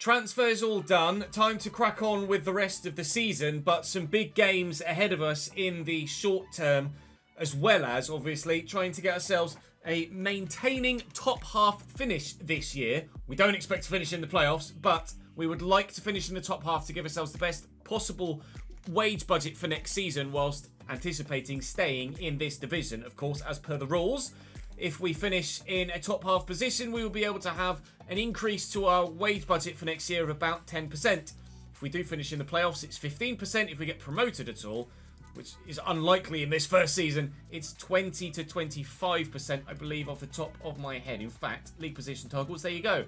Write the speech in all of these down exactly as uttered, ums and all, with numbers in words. Transfers all done. Time to crack on with the rest of the season, but some big games ahead of us in the short term, as well as, obviously, trying to get ourselves a maintaining top half finish this year. We don't expect to finish in the playoffs, but we would like to finish in the top half to give ourselves the best possible wage budget for next season, whilst anticipating staying in this division, of course, as per the rules. If we finish in a top half position, we will be able to have an increase to our wage budget for next year of about ten percent. If we do finish in the playoffs, it's fifteen percent if we get promoted at all, which is unlikely in this first season. It's twenty to twenty-five percent, I believe, off the top of my head. In fact, league position toggles, there you go.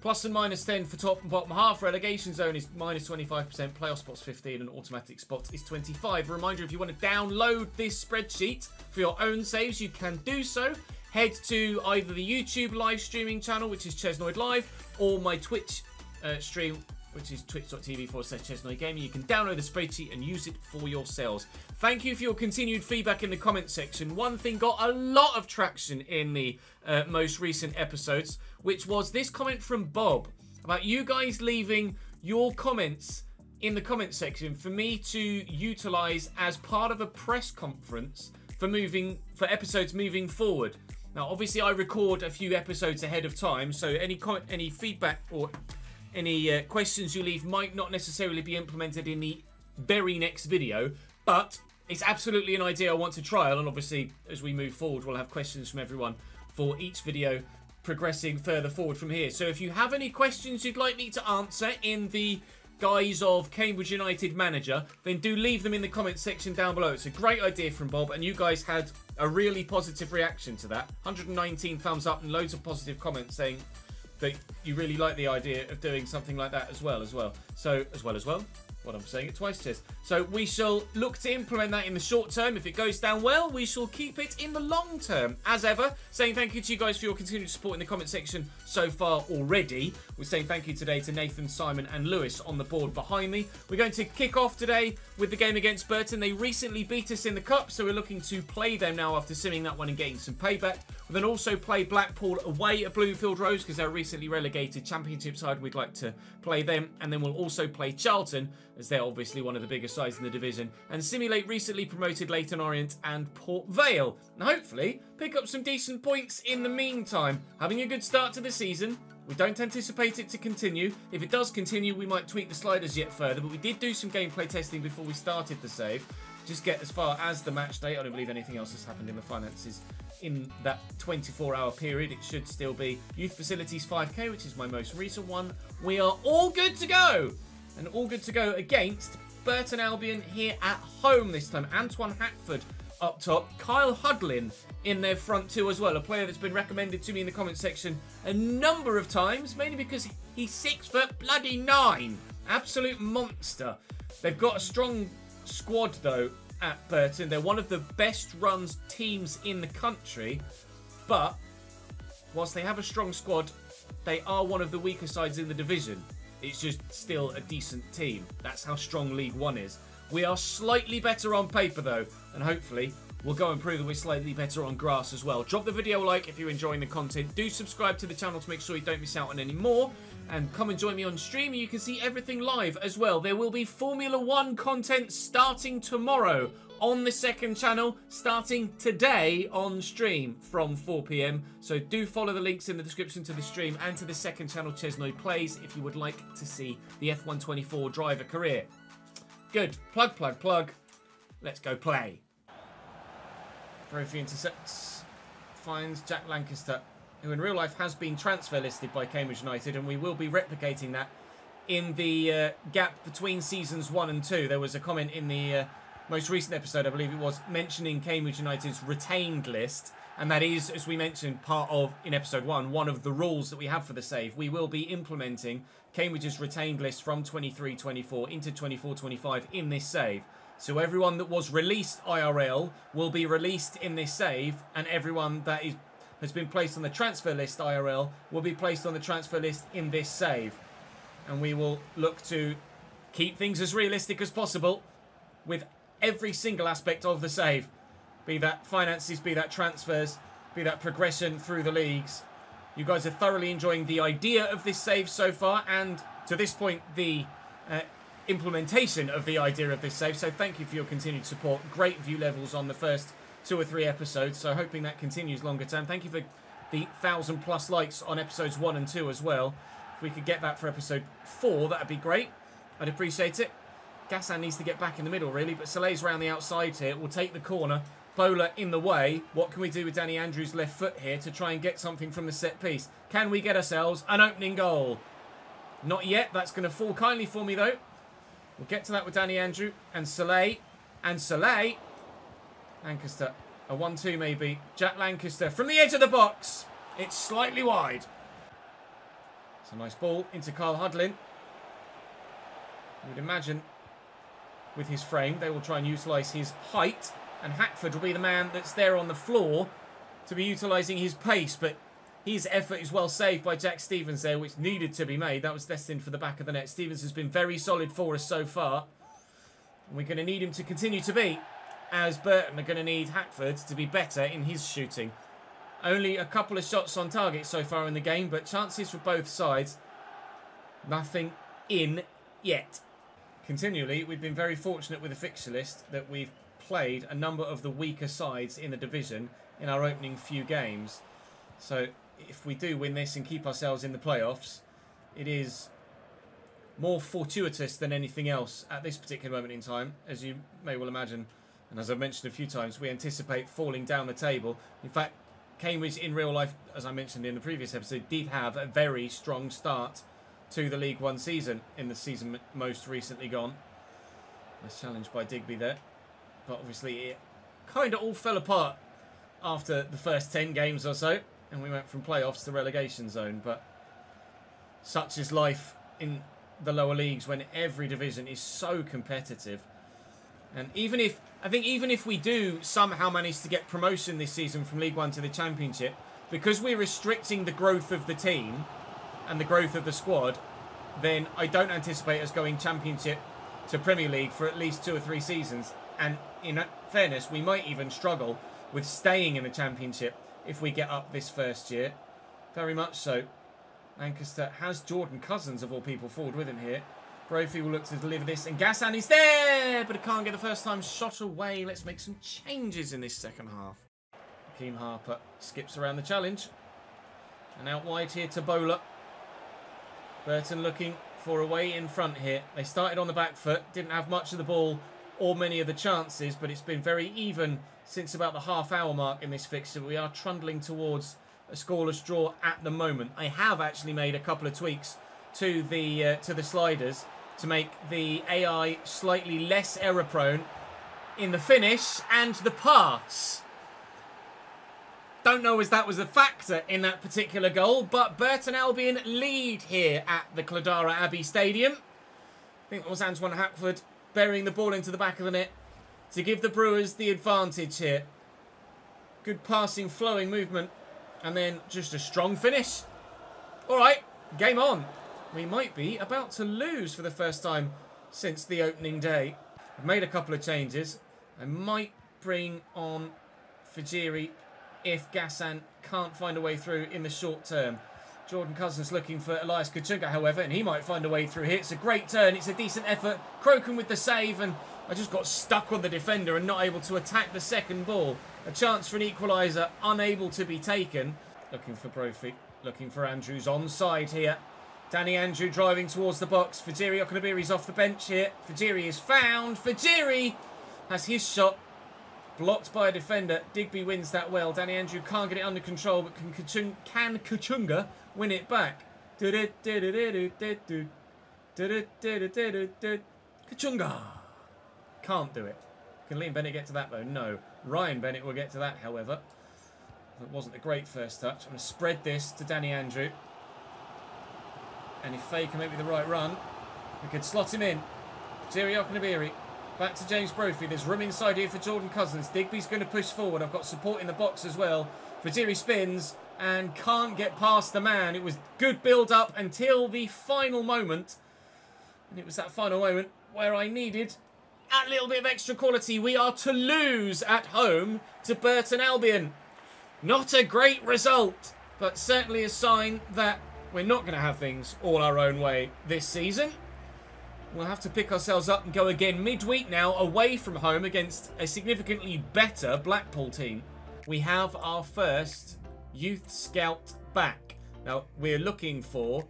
Plus and minus ten for top and bottom half. Relegation zone is minus twenty-five percent, playoff spots fifteen, and automatic spots is twenty-five. A reminder, if you want to download this spreadsheet for your own saves, you can do so. Head to either the YouTube live streaming channel, which is Chesnoid Live, or my Twitch uh, stream, which is twitch dot t v forward slash Chesnoid Gaming. You can download the spreadsheet and use it for yourselves. Thank you for your continued feedback in the comment section. One thing got a lot of traction in the uh, most recent episodes, which was this comment from Bob about you guys leaving your comments in the comment section for me to utilise as part of a press conference for moving for episodes moving forward. Now, obviously, I record a few episodes ahead of time, so any comment, any feedback or any uh, questions you leave might not necessarily be implemented in the very next video, but it's absolutely an idea I want to trial, and obviously, as we move forward, we'll have questions from everyone for each video progressing further forward from here. So if you have any questions you'd like me to answer in the guise of Cambridge United manager, then do leave them in the comment section down below. It's a great idea from Bob, and you guys had a really positive reaction to that. one hundred nineteen thumbs up and loads of positive comments saying that you really like the idea of doing something like that as well, as well. So, as well, as well, what I'm saying it twice, Chess. So we shall look to implement that in the short term. If it goes down well, we shall keep it in the long term. As ever, saying thank you to you guys for your continued support in the comment section so far already. We're saying thank you today to Nathan, Simon and Lewis on the board behind me. We're going to kick off today with the game against Burton. They recently beat us in the Cup, so we're looking to play them now after simming that one and getting some payback. We'll then also play Blackpool away at Bloomfield Rose because they're a recently relegated Championship side. We'd like to play them. And then we'll also play Charlton, as they're obviously one of the biggest sides in the division, and simulate recently promoted Leyton Orient and Port Vale, and hopefully pick up some decent points in the meantime. Having a good start to the season, we don't anticipate it to continue. If it does continue, we might tweak the sliders yet further, but we did do some gameplay testing before we started the save. Just get as far as the match date. I don't believe anything else has happened in the finances in that twenty-four hour period. It should still be youth facilities five K, which is my most recent one. We are all good to go. And all good to go against Burton Albion here at home this time. Antoine Hackford up top. Kyle Hudlin in their front two as well. A player that's been recommended to me in the comment section a number of times. Mainly because he's six foot bloody nine. Absolute monster. They've got a strong squad though at Burton. They're one of the best run teams in the country. But whilst they have a strong squad, they are one of the weaker sides in the division. It's just still a decent team. That's how strong League One is. We are slightly better on paper, though. And hopefully, we'll go and prove that we're slightly better on grass as well. Drop the video a like if you're enjoying the content. Do subscribe to the channel to make sure you don't miss out on any more. And come and join me on stream. You can see everything live as well. There will be Formula One content starting tomorrow on the second channel, starting today on stream from four p m. So do follow the links in the description to the stream and to the second channel, Chesnoid Plays, if you would like to see the F one twenty-four driver career. Good. Plug, plug, plug. Let's go play. Brophy intercepts. Finds Jack Lancaster, who in real life has been transfer listed by Cambridge United, and we will be replicating that in the uh, gap between seasons one and two. There was a comment in the uh, most recent episode, I believe it was, mentioning Cambridge United's retained list, and that is, as we mentioned, part of, in episode one, one of the rules that we have for the save. We will be implementing Cambridge's retained list from twenty-three twenty-four into twenty-four twenty-five in this save. So everyone that was released I R L will be released in this save, and everyone that is has been placed on the transfer list I R L will be placed on the transfer list in this save. And we will look to keep things as realistic as possible with every single aspect of the save. Be that finances, be that transfers, be that progression through the leagues. You guys are thoroughly enjoying the idea of this save so far, and to this point the uh, implementation of the idea of this save. So thank you for your continued support. Great view levels on the first two or three episodes, so hoping that continues longer term. Thank you for the thousand plus likes on episodes one and two as well. If we could get that for episode four, that'd be great. I'd appreciate it. Gassan needs to get back in the middle, really, but Soleil's round the outside here. We'll take the corner. Bowler in the way. What can we do with Danny Andrews' left foot here to try and get something from the set piece? Can we get ourselves an opening goal? Not yet. That's going to fall kindly for me, though. We'll get to that with Danny Andrew and Soleil. And Soleil. Lancaster. A one two maybe. Jack Lancaster from the edge of the box. It's slightly wide. It's a nice ball into Kyle Hudlin. You would imagine with his frame they will try and utilise his height. And Hackford will be the man that's there on the floor to be utilising his pace. But his effort is well saved by Jack Stevens there, which needed to be made. That was destined for the back of the net. Stevens has been very solid for us so far. And we're going to need him to continue to be, as Burton are going to need Hackford to be better in his shooting. Only a couple of shots on target so far in the game, but chances for both sides. Nothing in yet. Continually, we've been very fortunate with the fixture list that we've played a number of the weaker sides in the division in our opening few games. So if we do win this and keep ourselves in the playoffs, it is more fortuitous than anything else at this particular moment in time, as you may well imagine. And as I've mentioned a few times, we anticipate falling down the table. In fact, Cambridge in real life, as I mentioned in the previous episode, did have a very strong start to the League One season in the season most recently gone. Nice challenge by Digby there. But obviously it kind of all fell apart after the first ten games or so. And we went from playoffs to relegation zone. But such is life in the lower leagues when every division is so competitive. And even if, I think even if we do somehow manage to get promotion this season from League One to the Championship, because we're restricting the growth of the team and the growth of the squad, then I don't anticipate us going Championship to Premier League for at least two or three seasons. And in fairness, we might even struggle with staying in the Championship if we get up this first year. Very much so. Lancaster has Jordan Cousins, of all people, forward with him here. Brophy will look to deliver this. And Gassan is there, but it can't get the first time shot away. Let's make some changes in this second half. Hakeem Harper skips around the challenge. And out wide here to Bowler. Burton looking for a way in front here. They started on the back foot. Didn't have much of the ball or many of the chances, but it's been very even since about the half-hour mark in this fixture. We are trundling towards a scoreless draw at the moment. I have actually made a couple of tweaks to the uh, to the sliders to make the A I slightly less error-prone in the finish and the pass. Don't know as that was a factor in that particular goal, but Burton Albion lead here at the Cladara Abbey Stadium. I think that was Antoine Hackford burying the ball into the back of the net to give the Brewers the advantage here. Good passing, flowing movement, and then just a strong finish. All right, game on. We might be about to lose for the first time since the opening day. I've made a couple of changes. I might bring on Fejiri if Gassan can't find a way through in the short term. Jordan Cousins looking for Elias Kachunga, however, and he might find a way through here. It's a great turn. It's a decent effort. Croken with the save, and I just got stuck on the defender and not able to attack the second ball. A chance for an equaliser, unable to be taken. Looking for Brophy, looking for Andrews onside here. Danny Andrew driving towards the box. Fejiri Okenabirhie is off the bench here. Fejiri is found. Fejiri has his shot. Blocked by a defender. Digby wins that well. Danny Andrew can't get it under control, but can Kachunga, can Kachunga win it back? Kachunga! Can't do it. Can Liam Bennett get to that, though? No. Ryan Bennett will get to that, however. That wasn't a great first touch. I'm going to spread this to Danny Andrew. And if Faye can make the right run, we could slot him in. Fejiri Okenabirhie. Back to James Brophy. There's room inside here for Jordan Cousins. Digby's going to push forward. I've got support in the box as well. Fejiri spins and can't get past the man. It was good build-up until the final moment. And it was that final moment where I needed that little bit of extra quality. We are to lose at home to Burton Albion. Not a great result, but certainly a sign that We're not going to have things all our own way this season. We'll have to pick ourselves up and go again midweek now, away from home against a significantly better Blackpool team. We have our first youth scout back. Now, we're looking for...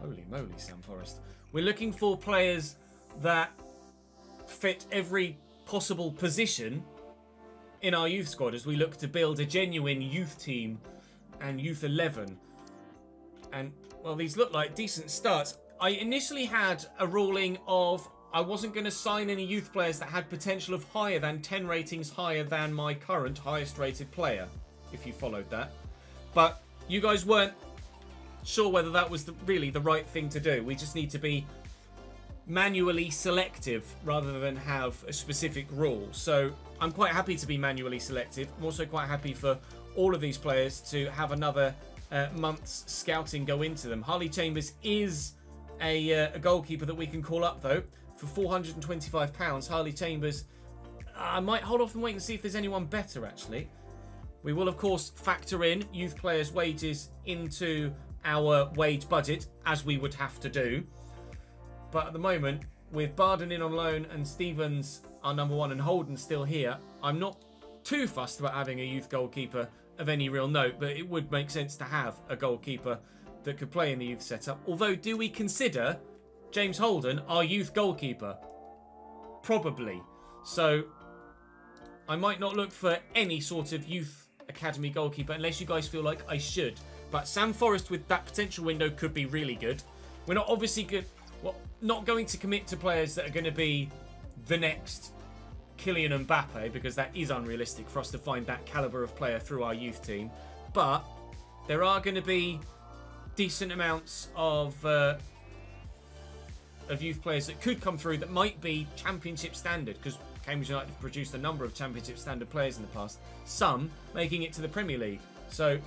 Holy moly, Sam Forrest. We're looking for players that fit every possible position in our youth squad as we look to build a genuine youth team and youth eleven. And, well, these look like decent starts. I initially had a ruling of I wasn't going to sign any youth players that had potential of higher than ten ratings higher than my current highest rated player, if you followed that. But you guys weren't sure whether that was the, really the right thing to do. We just need to be manually selective rather than have a specific rule. So I'm quite happy to be manually selective. I'm also quite happy for all of these players to have another uh, month's scouting go into them. Harley Chambers is... A, uh, a goalkeeper that we can call up, though, for four hundred and twenty-five pounds. Harley Chambers, I might hold off and wait and see if there's anyone better, actually. We will, of course, factor in youth players' wages into our wage budget, as we would have to do. But at the moment, with Barden in on loan and Stevens, our number one, and Holden still here, I'm not too fussed about having a youth goalkeeper of any real note, but it would make sense to have a goalkeeper that could play in the youth setup. Although, do we consider James Holden our youth goalkeeper? Probably. So, I might not look for any sort of youth academy goalkeeper unless you guys feel like I should. But Sam Forrest with that potential window could be really good. We're not obviously good. Well, not going to commit to players that are going to be the next Kylian Mbappe, because that is unrealistic for us to find that calibre of player through our youth team. But there are going to be decent amounts of uh, of youth players that could come through that might be Championship standard, because Cambridge United produced a number of Championship standard players in the past, some making it to the Premier League. So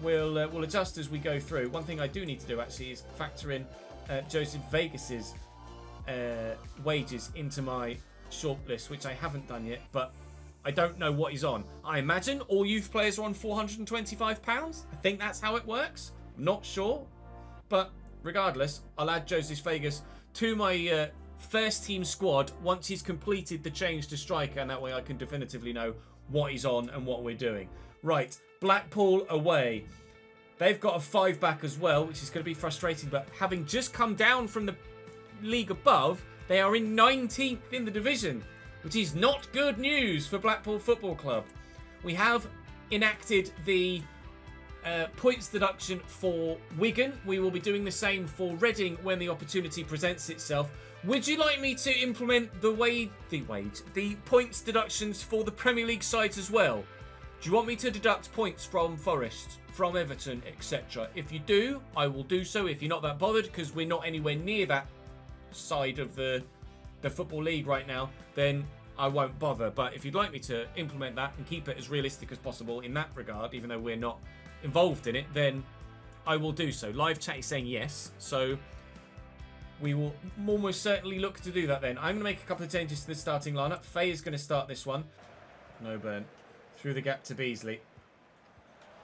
we'll uh, we'll adjust as we go through. One thing I do need to do, actually, is factor in uh, Joseph Vegas's uh, wages into my shortlist, which I haven't done yet, but I don't know what he's on. I imagine all youth players are on four hundred and twenty-five pounds. I think that's how it works. Not sure, but regardless, I'll add Joseph Vegas to my uh, first team squad once he's completed the change to striker, and that way I can definitively know what he's on and what we're doing. Right, Blackpool away. They've got a five back as well, which is going to be frustrating, but having just come down from the league above, they are in nineteenth in the division, which is not good news for Blackpool Football Club. We have enacted the Uh, points deduction for Wigan. We will be doing the same for Reading when the opportunity presents itself. Would you like me to implement the wage, the wage, the points deductions for the Premier League sides as well? Do you want me to deduct points from Forest, from Everton, et cetera? If you do, I will do so. If you're not that bothered, because we're not anywhere near that side of the the Football League right now, then I won't bother. But if you'd like me to implement that and keep it as realistic as possible in that regard, even though we're not involved in it, then I will do so. Live chat is saying yes, so we will almost certainly look to do that then. I'm going to make a couple of changes to the starting lineup. Faye is going to start this one. No burn. Through the gap to Beasley.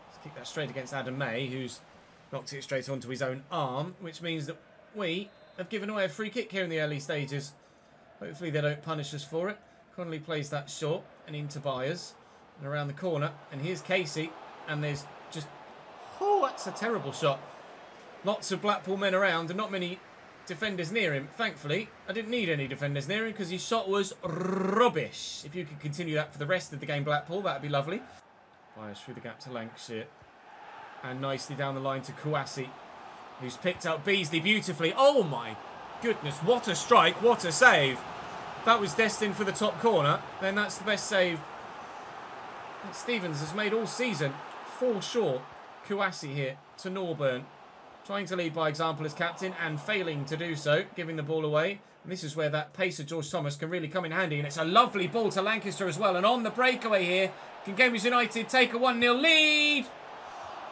Let's kick that straight against Adam May, who's knocked it straight onto his own arm, which means that we have given away a free kick here in the early stages. Hopefully they don't punish us for it. Connolly plays that short and into Byers and around the corner. And here's Casey, and there's just, oh, that's a terrible shot. Lots of Blackpool men around and not many defenders near him. Thankfully, I didn't need any defenders near him because his shot was rubbish. If you could continue that for the rest of the game, Blackpool, that'd be lovely. Byers through the gap to Lancashire. And nicely down the line to Kwasi, who's picked up Beasley beautifully. Oh, my goodness. What a strike. What a save. If that was destined for the top corner, then that's the best save that Stevens has made all season. Fall short. Kwasi here to Norburn. Trying to lead by example as captain and failing to do so, giving the ball away. And this is where that pacer George Thomas can really come in handy. And it's a lovely ball to Lancaster as well. And on the breakaway here, can Cambridge United take a one nil lead?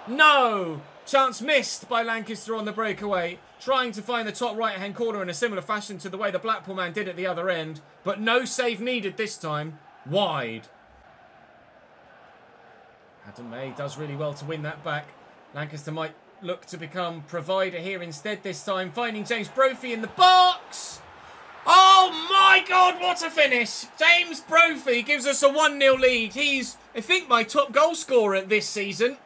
No! Chance missed by Lancaster on the breakaway. Trying to find the top right-hand corner in a similar fashion to the way the Blackpool man did at the other end. But no save needed this time. Wide. Adam May does really well to win that back. Lancaster might look to become provider here instead this time, finding James Brophy in the box. Oh my God, what a finish. James Brophy gives us a one nil lead. He's, I think, my top goal scorer this season.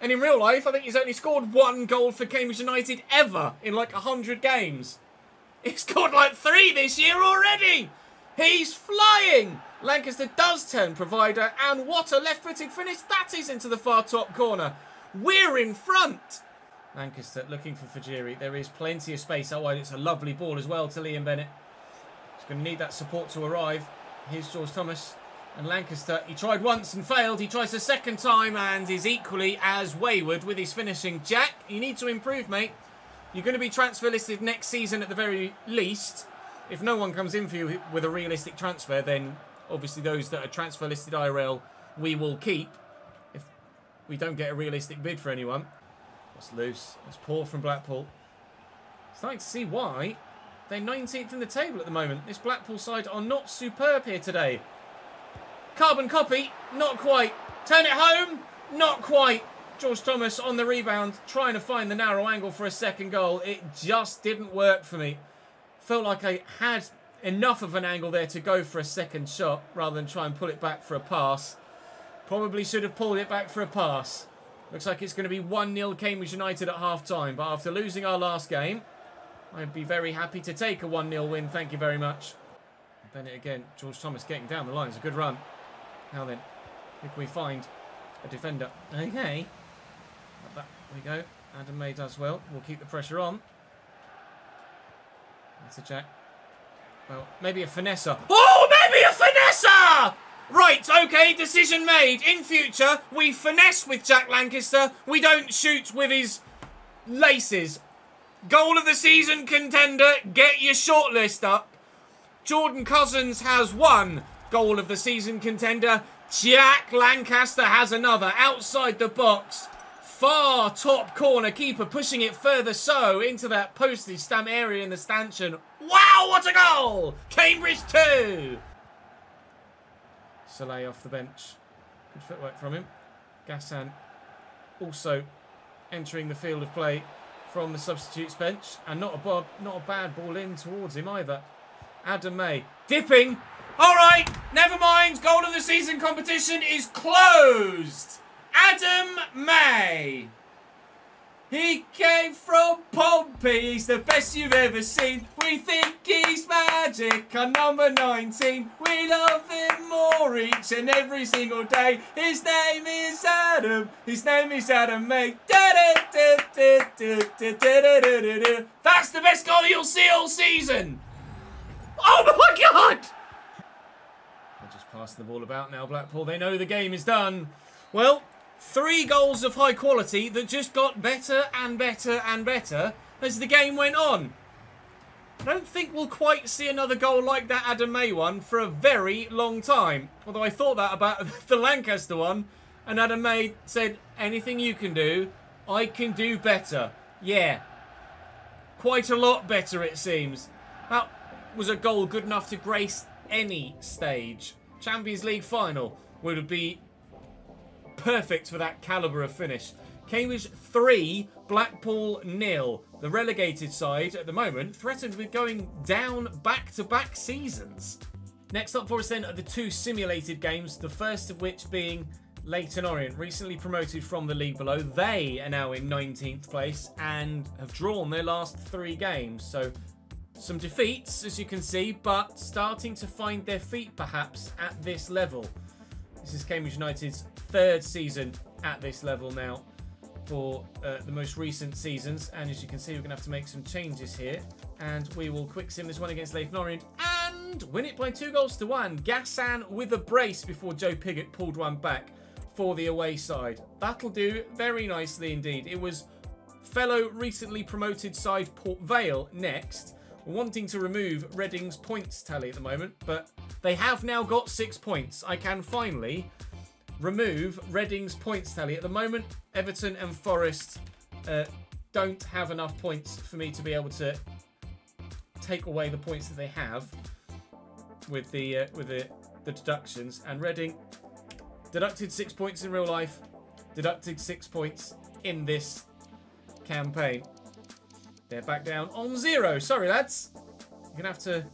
And in real life, I think he's only scored one goal for Cambridge United ever in like a hundred games. He's scored like three this year already. He's flying. Lancaster does turn provider, and what a left-footed finish. That is into the far top corner. We're in front. Lancaster looking for Fejiri. There is plenty of space. Oh, it's a lovely ball as well to Liam Bennett. He's going to need that support to arrive. Here's George Thomas. And Lancaster, he tried once and failed. He tries a second time and is equally as wayward with his finishing. Jack, you need to improve, mate. You're going to be transfer listed next season at the very least. If no one comes in for you with a realistic transfer, then obviously those that are transfer listed I R L, we will keep. If we don't get a realistic bid for anyone. That's loose. That's poor from Blackpool. Starting to see why. They're nineteenth in the table at the moment. This Blackpool side are not superb here today. Carbon copy, not quite. Turn it home, not quite. George Thomas on the rebound, trying to find the narrow angle for a second goal. It just didn't work for me. Felt like I had enough of an angle there to go for a second shot rather than try and pull it back for a pass. Probably should have pulled it back for a pass. Looks like it's going to be one nil Cambridge United at half-time. But after losing our last game, I'd be very happy to take a one nil win. Thank you very much. Bennett again. George Thomas getting down the line. It's a good run. Now then, if we find a defender. Okay. Like that. There we go. Adam May does well. We'll keep the pressure on. That's a Jack. Well, maybe a finesser. Oh, maybe a finesser! Right, okay, decision made. In future, we finesse with Jack Lancaster. We don't shoot with his laces. Goal of the season contender, get your shortlist up. Jordan Cousins has one goal of the season contender. Jack Lancaster has another outside the box. Far top corner, keeper pushing it further so into that postage stamp area in the stanchion. Wow, what a goal! Cambridge two! Soleil off the bench. Good footwork from him. Gassan also entering the field of play from the substitutes bench. And not a, bob, not a bad ball in towards him either. Adam May dipping. All right, never mind. Goal of the season competition is closed. Adam May. He came from Pompey. He's the best you've ever seen. We think he's magic. Our number nineteen. We love him more each and every single day. His name is Adam. His name is Adam May. That's the best goal you'll see all season. Oh my God! They're just passing the ball about now, Blackpool. They know the game is done. Well, three goals of high quality that just got better and better and better as the game went on. I don't think we'll quite see another goal like that Adam May one for a very long time. Although I thought that about the Lancaster one. And Adam May said, anything you can do, I can do better. Yeah. Quite a lot better, it seems. Now, was a goal good enough to grace any stage. Champions League final would be perfect for that calibre of finish. Cambridge three, Blackpool nil. The relegated side at the moment threatened with going down back-to-back seasons. Next up for us then are the two simulated games, the first of which being Leyton Orient, recently promoted from the league below. They are now in nineteenth place and have drawn their last three games. So some defeats, as you can see, but starting to find their feet, perhaps, at this level. This is Cambridge United's third season at this level now for uh, the most recent seasons. And as you can see, we're going to have to make some changes here. And we will quick sim this one against Leighton Orient and win it by two goals to one. Gassan with a brace before Joe Pigott pulled one back for the away side. That'll do very nicely indeed. It was fellow recently promoted side Port Vale next. Wanting to remove Reading's points tally at the moment, but they have now got six points. I can finally remove Reading's points tally. At the moment, Everton and Forest uh, don't have enough points for me to be able to take away the points that they have with the uh, with the, the deductions. And Reading deducted six points in real life, deducted six points in this campaign. They're back down on zero. Sorry, lads. You're going to have to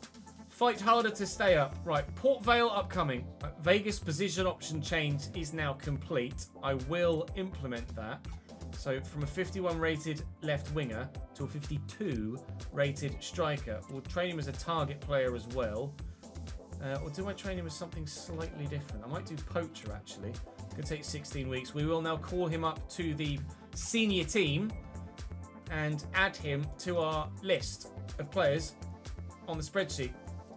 fight harder to stay up. Right, Port Vale upcoming. Vegas position option change is now complete. I will implement that. So from a fifty-one rated left winger to a fifty-two rated striker. We'll train him as a target player as well. Uh, or do I train him with something slightly different? I might do poacher, actually. Could take sixteen weeks. We will now call him up to the senior team and add him to our list of players on the spreadsheet.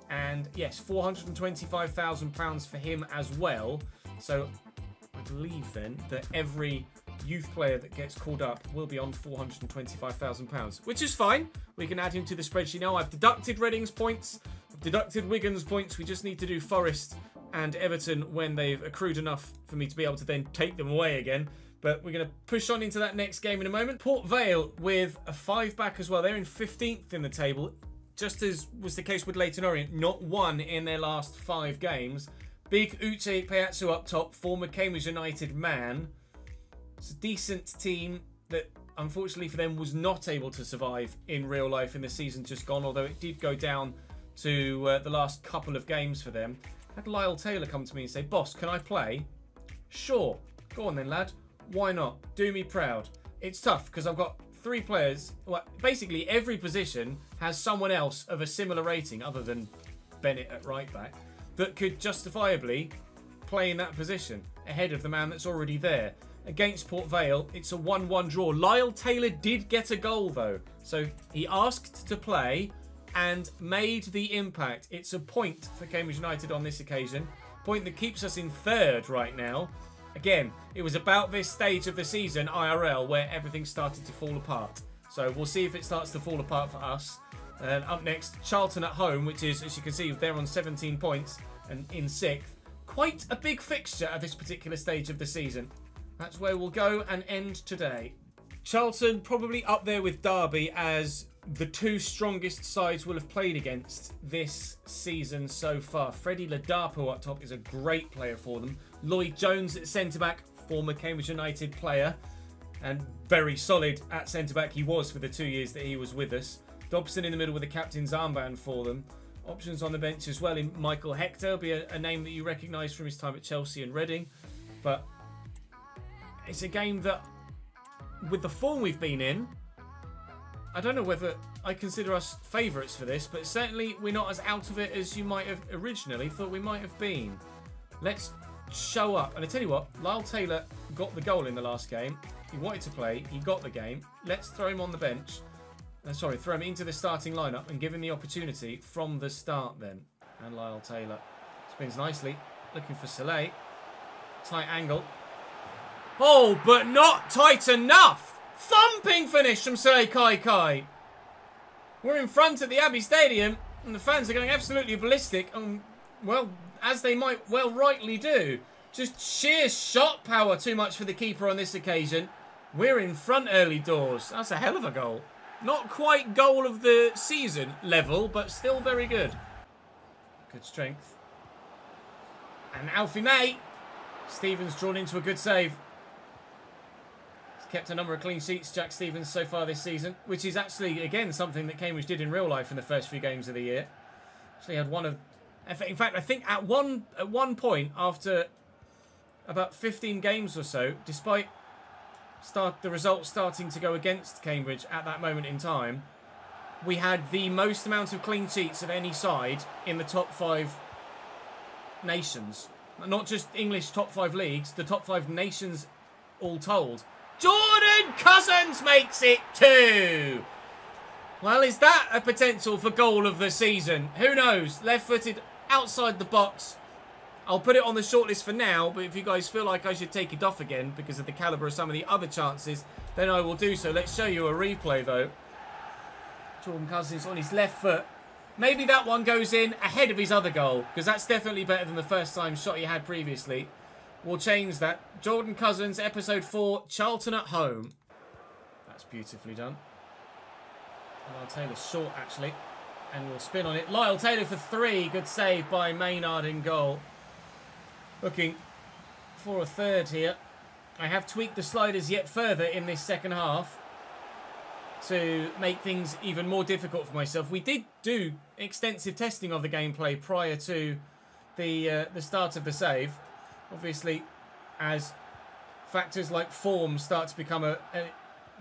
And yes, four hundred and twenty-five thousand pounds for him as well. So I believe then that every youth player that gets called up will be on four hundred and twenty-five thousand pounds, which is fine. We can add him to the spreadsheet now. I've deducted Reading's points. Deducted Wigan's points. We just need to do Forest and Everton when they've accrued enough for me to be able to then take them away again. But we're going to push on into that next game in a moment. Port Vale with a five back as well. They're in fifteenth in the table, just as was the case with Leyton Orient. Not one in their last five games. Big Uche Payatsu up top, former Cambridge United man. It's a decent team that, unfortunately for them, was not able to survive in real life in the season just gone, although it did go down to uh, the last couple of games for them. Had Lyle Taylor come to me and say, "Boss, can I play?" Sure. Go on then, lad. Why not? Do me proud. It's tough because I've got three players. Well, basically every position has someone else of a similar rating, other than Bennett at right back, that could justifiably play in that position ahead of the man that's already there. Against Port Vale, it's a one one draw. Lyle Taylor did get a goal though. So he asked to play and made the impact. It's a point for Cambridge United on this occasion. Point that keeps us in third right now. Again, it was about this stage of the season, I R L, where everything started to fall apart. So we'll see if it starts to fall apart for us. And up next, Charlton at home, which is, as you can see, they're on seventeen points and in sixth. Quite a big fixture at this particular stage of the season. That's where we'll go and end today. Charlton probably up there with Derby as the two strongest sides will have played against this season so far. Freddie Ladapo up top is a great player for them. Lloyd Jones at centre-back, former Cambridge United player, and very solid at centre-back he was for the two years that he was with us. Dobson in the middle with a captain's armband for them. Options on the bench as well in Michael Hector, be a, a name that you recognise from his time at Chelsea and Reading. But it's a game that, with the form we've been in, I don't know whether I consider us favourites for this, but certainly we're not as out of it as you might have originally thought we might have been. Let's show up. And I tell you what, Lyle Taylor got the goal in the last game. He wanted to play. He got the game. Let's throw him on the bench. Uh, sorry, throw him into the starting lineup and give him the opportunity from the start then. And Lyle Taylor spins nicely. Looking for Soleil. Tight angle. Oh, but not tight enough. Thumping finish from Soleil Kai Kai. We're in front at the Abbey Stadium and the fans are going absolutely ballistic, and, well, as they might well rightly do. Just sheer shot power too much for the keeper on this occasion. We're in front early doors. That's a hell of a goal. Not quite goal of the season level, but still very good. Good strength. And Alfie May. Stevens drawn into a good save. Kept a number of clean sheets, Jack Stevens, so far this season, which is actually, again, something that Cambridge did in real life in the first few games of the year. Actually had one of... In fact, I think at one, at one point, after about fifteen games or so, despite start, the results starting to go against Cambridge at that moment in time, we had the most amount of clean sheets of any side in the top five nations. Not just English top five leagues, the top five nations all told. Jordan Cousins makes it two. Well, is that a potential for goal of the season? Who knows? Left-footed outside the box. I'll put it on the shortlist for now, but if you guys feel like I should take it off again because of the calibre of some of the other chances, then I will do so. Let's show you a replay, though. Jordan Cousins on his left foot. Maybe that one goes in ahead of his other goal, because that's definitely better than the first time shot he had previously. We'll change that. Jordan Cousins, episode four, Charlton at home. That's beautifully done. Lyle Taylor's short, actually. And we'll spin on it. Lyle Taylor for three. Good save by Maynard in goal. Looking for a third here. I have tweaked the sliders yet further in this second half. to make things even more difficult for myself. We did do extensive testing of the gameplay prior to the uh, the start of the save. Obviously, as factors like form start to become a, a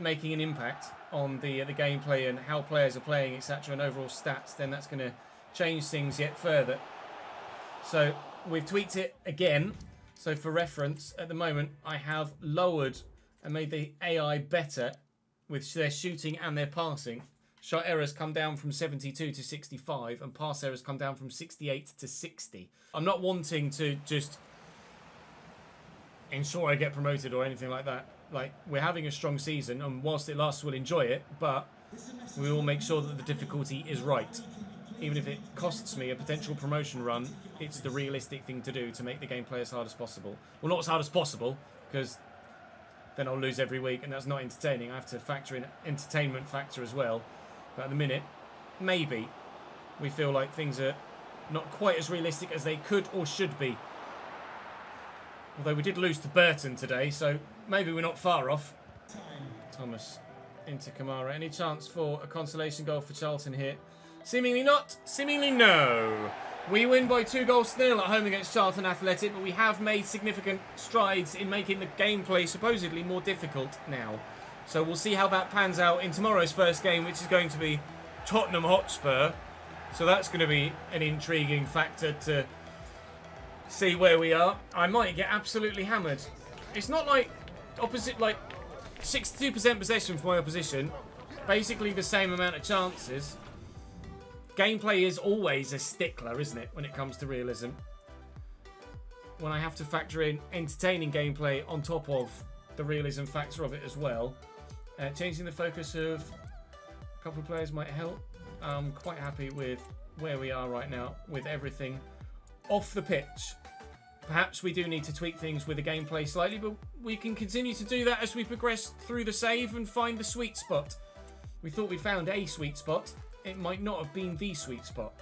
making an impact on the uh, the gameplay and how players are playing, et cetera, and overall stats, then that's going to change things yet further. So we've tweaked it again. So for reference, at the moment, I have lowered and made the A I better with their shooting and their passing. Shot errors come down from seventy-two to sixty-five, and pass errors come down from sixty-eight to sixty. I'm not wanting to just ensure I get promoted or anything like that. Like, we're having a strong season, and whilst it lasts, we'll enjoy it, but we will make sure that the difficulty is right. Even if it costs me a potential promotion run, it's the realistic thing to do to make the gameplay as hard as possible. Well, not as hard as possible, because then I'll lose every week, and that's not entertaining. I have to factor in entertainment factor as well. But at the minute, maybe we feel like things are not quite as realistic as they could or should be. Although we did lose to Burton today, so maybe we're not far off. Thomas into Kamara. Any chance for a consolation goal for Charlton here? Seemingly not, seemingly no. We win by two goals to nil at home against Charlton Athletic, but we have made significant strides in making the gameplay supposedly more difficult now. So we'll see how that pans out in tomorrow's first game, which is going to be Tottenham Hotspur. So that's going to be an intriguing factor to see where we are. I might get absolutely hammered. It's not like opposite, like sixty-two percent possession for my opposition. Basically the same amount of chances. Gameplay is always a stickler, isn't it, when it comes to realism? When I have to factor in entertaining gameplay on top of the realism factor of it as well. Uh, changing the focus of a couple of players might help. I'm quite happy with where we are right now with everything off the pitch. Perhaps we do need to tweak things with the gameplay slightly, but we can continue to do that as we progress through the save and find the sweet spot. We thought we found a sweet spot. It might not have been the sweet spot.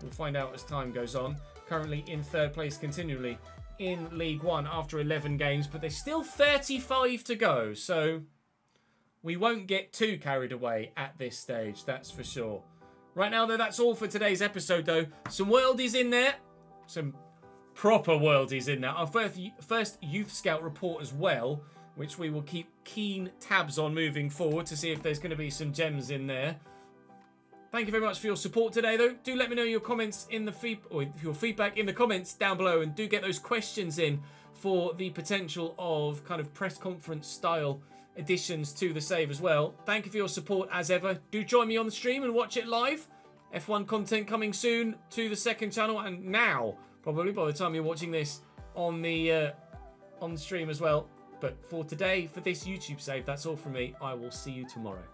We'll find out as time goes on. Currently in third place continually in League One after eleven games, but there's still thirty-five to go, so we won't get too carried away at this stage, that's for sure. Right now, though, that's all for today's episode, though. Some worldies in there. Some proper worldies in there. Our first Youth Scout report as well, which we will keep keen tabs on moving forward to see if there's going to be some gems in there. Thank you very much for your support today, though. Do let me know your comments in the feed or your feedback in the comments down below, and do get those questions in for the potential of kind of press conference style additions to the save as well. Thank you for your support as ever. Do join me on the stream and watch it live. F one content coming soon to the second channel, and now probably by the time you're watching this on the uh, on the stream as well. But for today, for this YouTube save, that's all from me. I will see you tomorrow.